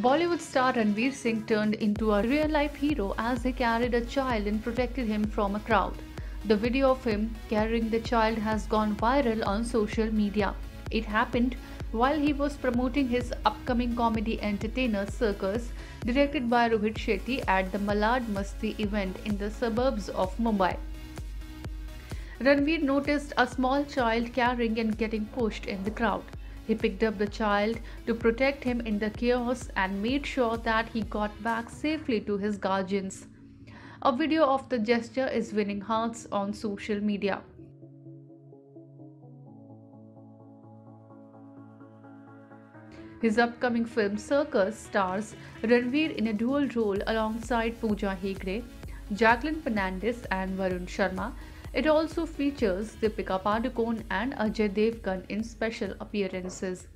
Bollywood star Ranveer Singh turned into a real-life hero as he carried a child and protected him from a crowd. The video of him carrying the child has gone viral on social media. It happened while he was promoting his upcoming comedy entertainer Cirkus, directed by Rohit Shetty, at the Malad Masti event in the suburbs of Mumbai. Ranveer noticed a small child carrying and getting pushed in the crowd. He picked up the child to protect him in the chaos and made sure that he got back safely to his guardians. A video of the gesture is winning hearts on social media. His upcoming film Cirkus stars Ranveer in a dual role alongside Pooja Hegde, Jacqueline Fernandez and Varun Sharma. It also features Deepika Padukone and Ajay Devgan in special appearances.